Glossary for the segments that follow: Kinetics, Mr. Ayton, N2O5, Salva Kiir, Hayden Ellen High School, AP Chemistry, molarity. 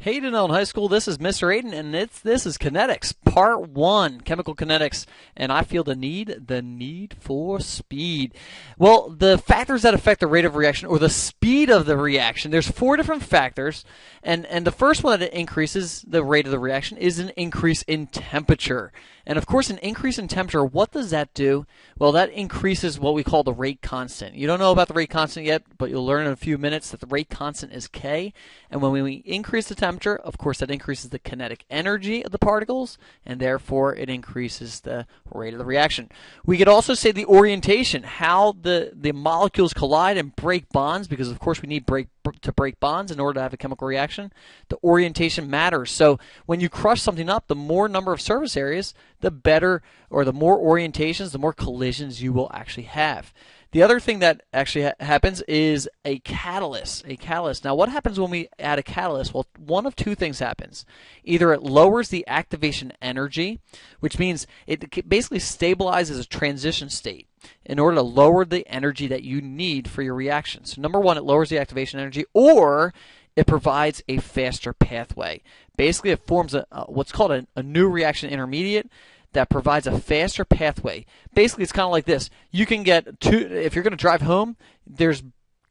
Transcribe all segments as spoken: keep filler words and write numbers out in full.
Hayden Ellen High School, this is Mister Ayton, and it's, this is Kinetics, Part one, Chemical Kinetics, and I feel the need, the need for speed. Well, the factors that affect the rate of reaction, or the speed of the reaction, there's four different factors, and, and the first one that increases the rate of the reaction is an increase in temperature. And of course, an increase in temperature, what does that do? Well, that increases what we call the rate constant. You don't know about the rate constant yet, but you'll learn in a few minutes that the rate constant is K, and when we increase the temperature, Temperature, of course, that increases the kinetic energy of the particles, and therefore it increases the rate of the reaction. We could also say the orientation, how the, the molecules collide and break bonds, because of course we need break, to break bonds in order to have a chemical reaction. The orientation matters. So when you crush something up, the more number of surface areas, the better, or the more orientations, the more collisions you will actually have. The other thing that actually ha happens is a catalyst. A catalyst. Now, what happens when we add a catalyst? Well, one of two things happens. Either it lowers the activation energy, which means it basically stabilizes a transition state in order to lower the energy that you need for your reaction. So, number one, it lowers the activation energy, or it provides a faster pathway. Basically, it forms a, a, what's called a, a new reaction intermediate that provides a faster pathway. Basically, it's kind of like this. You can get two, if you're going to drive home, there's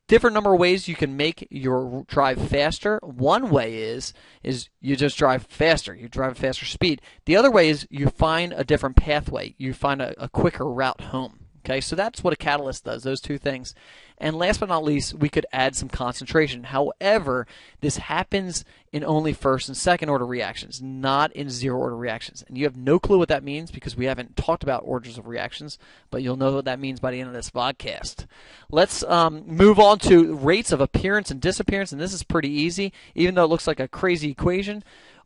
different number of ways you can make your drive faster. One way is is you just drive faster. You drive a faster speed. The other way is you find a different pathway. You find a, a quicker route home. Okay, so that's what a catalyst does, those two things. And last but not least, we could add some concentration. However, this happens in only first and second order reactions, not in zero order reactions. And you have no clue what that means because we haven't talked about orders of reactions, but you'll know what that means by the end of this podcast. Let's um, move on to rates of appearance and disappearance, and this is pretty easy, even though it looks like a crazy equation.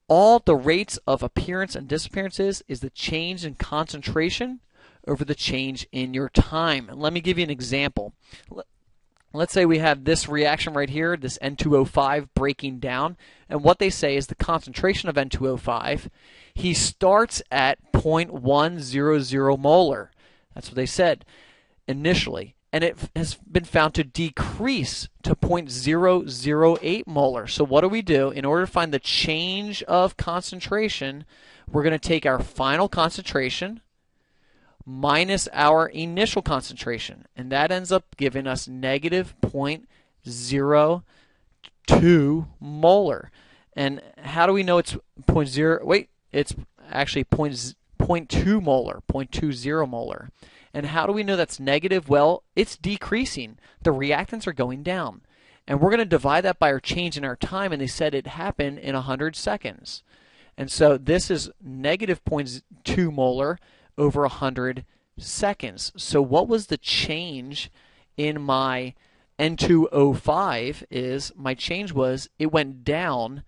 All the rates of appearance and disappearances is the change in concentration over the change in your time. And let me give you an example. Let's say we have this reaction right here, this N two O five breaking down, and what they say is the concentration of N two O five, he starts at zero point one zero zero molar. That's what they said initially. And it has been found to decrease to zero point zero zero eight molar. So what do we do? In order to find the change of concentration, we're going to take our final concentration minus our initial concentration, and that ends up giving us negative zero point zero two molar. And how do we know it's zero point zero? Wait, it's actually zero point two molar, zero point two zero molar. And how do we know that's negative? Well, it's decreasing. The reactants are going down. And we're going to divide that by our change in our time, and they said it happened in one hundred seconds. And so this is negative zero point two molar over one hundred seconds. So what was the change in my N two O five? Is my change was it went down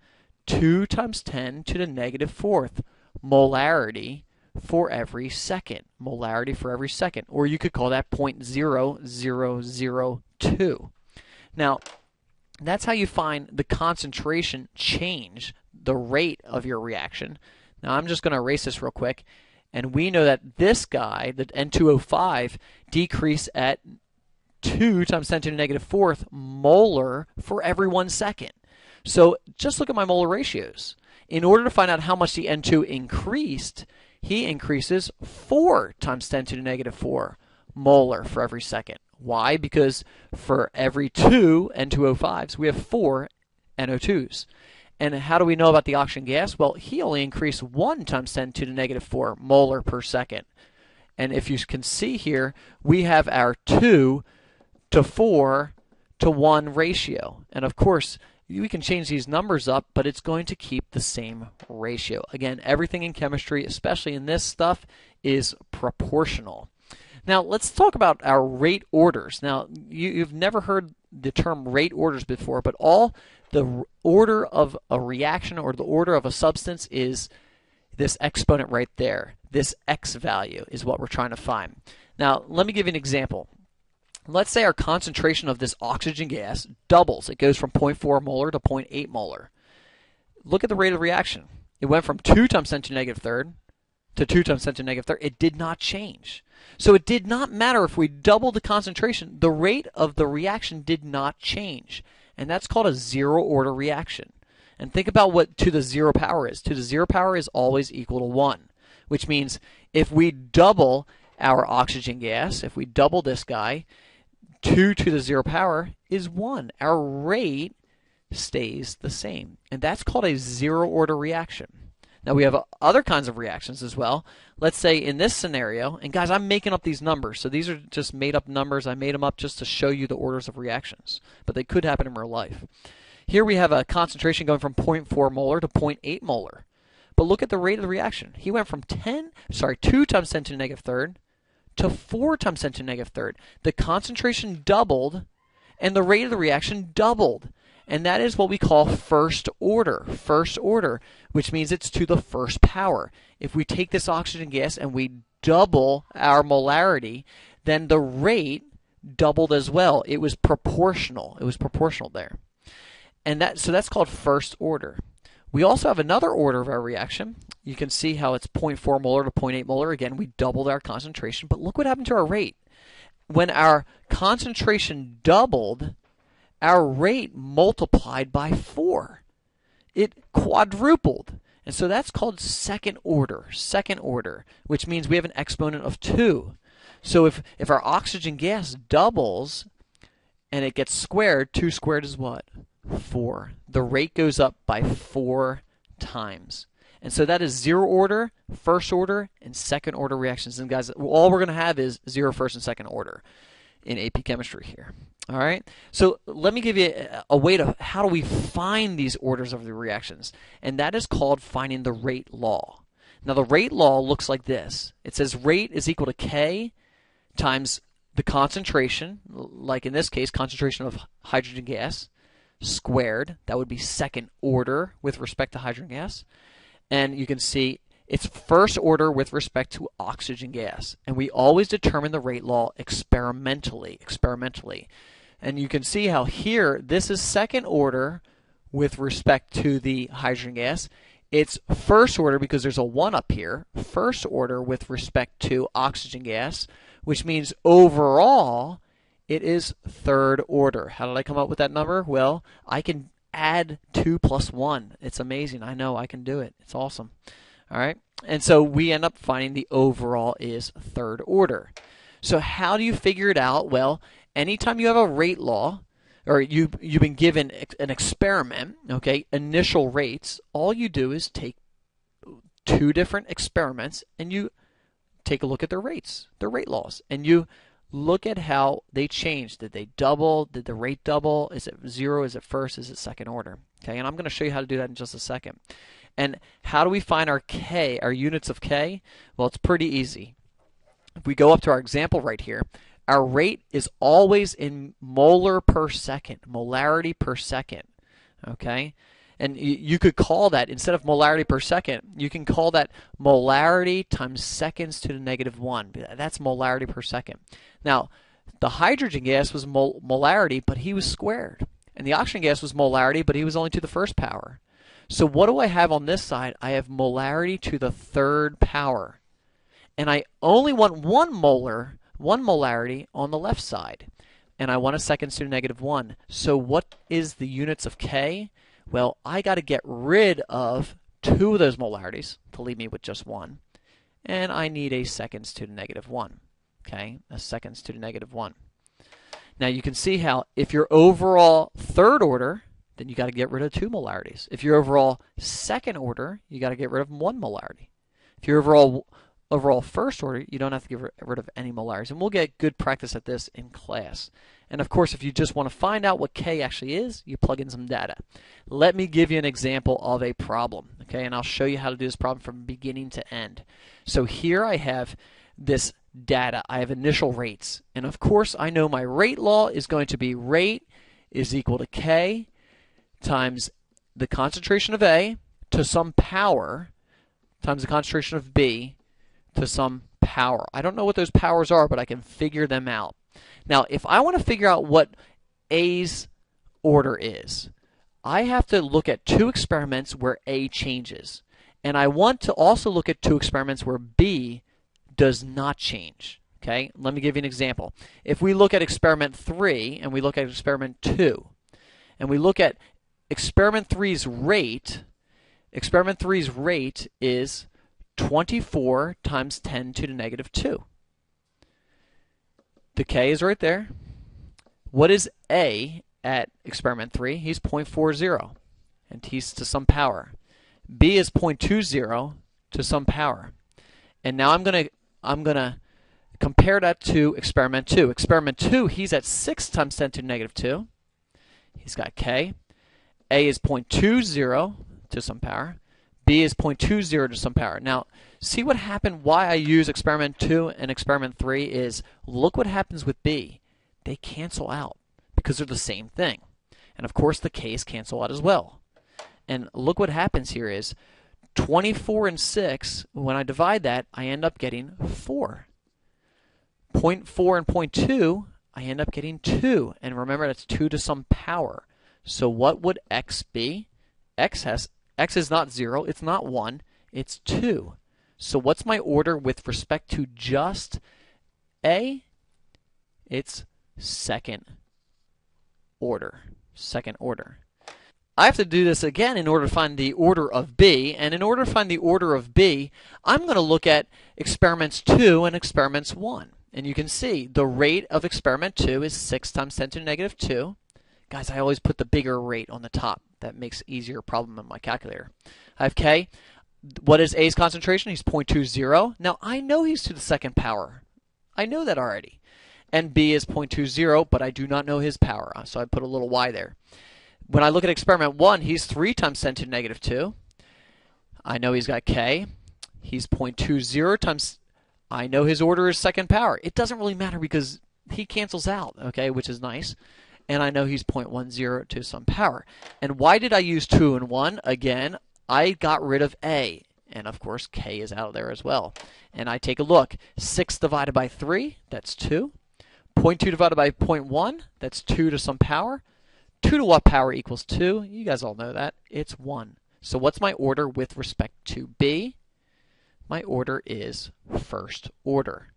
two times ten to the negative fourth molarity for every second. Molarity for every second. Or you could call that zero point zero zero zero two. Now, that's how you find the concentration change, the rate of your reaction. Now, I'm just going to erase this real quick. And we know that this guy, the N two O five, decreased at two times ten to the negative fourth molar for every one second. So just look at my molar ratios. In order to find out how much the N two increased, he increases four times ten to the negative four molar for every second. Why? Because for every two N two O fives, we have four N O twos. And how do we know about the oxygen gas? Well, he only increased one times ten to the negative four molar per second. And if you can see here, we have our two to four to one ratio. And of course, we can change these numbers up, but it's going to keep the same ratio. Again, everything in chemistry, especially in this stuff, is proportional. Now, let's talk about our rate orders. Now, you, you've never heard the term rate orders before, but all the order of a reaction or the order of a substance is this exponent right there. This X value is what we're trying to find. Now, let me give you an example. Let's say our concentration of this oxygen gas doubles. It goes from zero point four molar to zero point eight molar. Look at the rate of reaction. It went from two times ten to the negative third to two times ten to the negative third. It did not change. So it did not matter if we doubled the concentration. The rate of the reaction did not change. And that's called a zero order reaction. And think about what two to the zero power is. Two to the zero power is always equal to one, which means if we double our oxygen gas, if we double this guy, two to the zero power is one. Our rate stays the same. And that's called a zero-order reaction. Now, we have other kinds of reactions as well. Let's say in this scenario, and guys, I'm making up these numbers, so these are just made-up numbers. I made them up just to show you the orders of reactions, but they could happen in real life. Here we have a concentration going from zero point four molar to zero point eight molar. But look at the rate of the reaction. He went from ten, sorry, two times ten to the negative third to four times ten to the negative third. The concentration doubled, and the rate of the reaction doubled. And that is what we call first order, first order, which means it's to the first power. If we take this oxygen gas and we double our molarity, then the rate doubled as well. It was proportional. It was proportional there. And that, so that's called first order. We also have another order of our reaction. You can see how it's zero point four molar to zero point eight molar. Again, we doubled our concentration, but look what happened to our rate. When our concentration doubled, our rate multiplied by four. It quadrupled. And so that's called second order, second order, which means we have an exponent of two. So if, if our oxygen gas doubles and it gets squared, two squared is what? four. The rate goes up by four times. And so that is zero order, first order, and second order reactions. And guys, all we're going to have is zero, first, and second order in A P Chemistry here. All right? So let me give you a, a way to, how do we find these orders of the reactions? And that is called finding the rate law. Now, the rate law looks like this. It says rate is equal to K times the concentration, like in this case, concentration of hydrogen gas, squared. That would be second order with respect to hydrogen gas. And you can see it's first order with respect to oxygen gas. And we always determine the rate law experimentally, experimentally. And you can see how here, this is second order with respect to the hydrogen gas. It's first order because there's a one up here, first order with respect to oxygen gas, which means overall, it is third order. How did I come up with that number? Well, I can add two plus one. It's amazing. I know I can do it. It's awesome. All right. And so we end up finding the overall is third order. So how do you figure it out? Well, anytime you have a rate law or you, you've been given an experiment, okay, initial rates, all you do is take two different experiments and you take a look at their rates, their rate laws, and you look at how they changed. Did they double? Did the rate double? Is it zero? Is it first? Is it second order? Okay, and I'm going to show you how to do that in just a second. And how do we find our K, our units of K? Well, it's pretty easy. If we go up to our example right here, our rate is always in molar per second, molarity per second, okay? And you could call that, instead of molarity per second, you can call that molarity times seconds to the negative one. That's molarity per second. Now, the hydrogen gas was mol molarity, but he was squared. And the oxygen gas was molarity, but he was only to the first power. So what do I have on this side? I have molarity to the third power. And I only want one molar, one molarity on the left side. And I want a seconds to the negative one. So what is the units of K? Well, I got to get rid of two of those molarities to leave me with just one. And I need a seconds to the negative one. Okay, a seconds to the negative one. Now you can see how if you're overall third order, then you got to get rid of two molarities. If you're overall second order, you got to get rid of one molarity. If you're overall overall first order, you don't have to get rid of any molarities. And we'll get good practice at this in class. And of course, if you just want to find out what K actually is, you plug in some data. Let me give you an example of a problem, okay? And I'll show you how to do this problem from beginning to end. So here I have this data. I have initial rates. And of course, I know my rate law is going to be rate is equal to K times the concentration of A to some power times the concentration of B to some power. I don't know what those powers are, but I can figure them out. Now, if I want to figure out what A's order is, I have to look at two experiments where A changes. And I want to also look at two experiments where B does not change. Okay? Let me give you an example. If we look at experiment three and we look at experiment two, and we look at experiment three's rate, experiment three's rate is twenty-four times ten to the negative two. The K is right there. What is A at experiment three? He's zero point four zero, and he's to some power. B is zero point two zero to some power. And now I'm gonna I'm gonna compare that to experiment two. Experiment two, he's at six times ten to the negative two. He's got K. A is zero point two zero to some power. B is zero point two zero to some power. Now, see what happened, why I use experiment two and experiment three is, look what happens with B. They cancel out because they're the same thing. And of course, the K's cancel out as well. And look what happens here is, twenty-four and six, when I divide that, I end up getting four. zero point four and zero point two, I end up getting two. And remember, that's two to some power. So what would X be? X has, X is not zero, it's not one, it's two. So what's my order with respect to just A? It's second order, second order. I have to do this again in order to find the order of B, and in order to find the order of B, I'm going to look at experiments two and experiments one. And you can see the rate of experiment two is six times ten to the negative two. Guys, I always put the bigger rate on the top. That makes easier problem in my calculator. I have K. What is A's concentration? He's zero point two zero. Now, I know he's to the second power. I know that already. And B is zero point two zero, but I do not know his power, so I put a little Y there. When I look at experiment one, he's three times ten to the negative two. I know he's got K. He's zero point two zero times... I know his order is second power. It doesn't really matter because he cancels out, okay, which is nice. And I know he's zero point one zero to some power. And why did I use two and one? Again, I got rid of A. And of course, K is out of there as well. And I take a look. six divided by three, that's two. zero point two divided by zero point one, that's two to some power. two to what power equals two? You guys all know that. It's one. So what's my order with respect to B? My order is first order.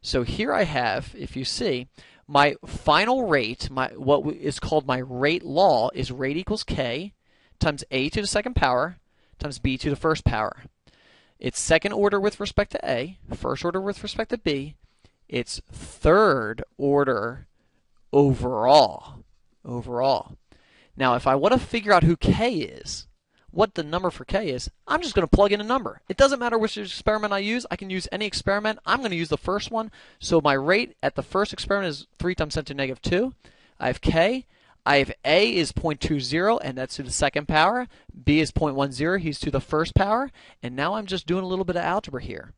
So here I have, if you see, my final rate, my what is called my rate law, is rate equals K times A to the second power times B to the first power. It's second order with respect to A, first order with respect to B. It's third order overall. Overall. Now, if I want to figure out who K is, what the number for K is, I'm just going to plug in a number. It doesn't matter which experiment I use. I can use any experiment. I'm going to use the first one. So my rate at the first experiment is three times ten to the negative two. I have K. I have A is zero point two zero, and that's to the second power. B is zero point one zero. He's to the first power. And now I'm just doing a little bit of algebra here.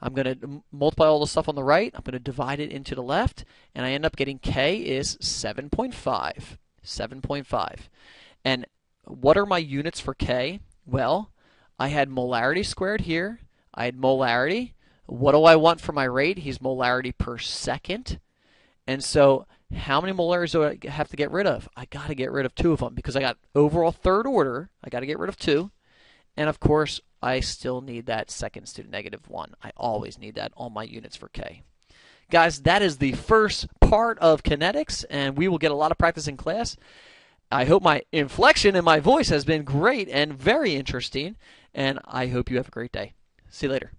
I'm going to multiply all the stuff on the right. I'm going to divide it into the left. And I end up getting K is seven point five. seven point five. And what are my units for K? Well, I had molarity squared here. I had molarity. What do I want for my rate? He's molarity per second. And so how many molarities do I have to get rid of? I got to get rid of two of them because I got overall third order. I got to get rid of two. And of course, I still need that seconds to the negative one. I always need that on my units for K. Guys, that is the first part of kinetics, and we will get a lot of practice in class. I hope my inflection in my voice has been great and very interesting, and I hope you have a great day. See you later.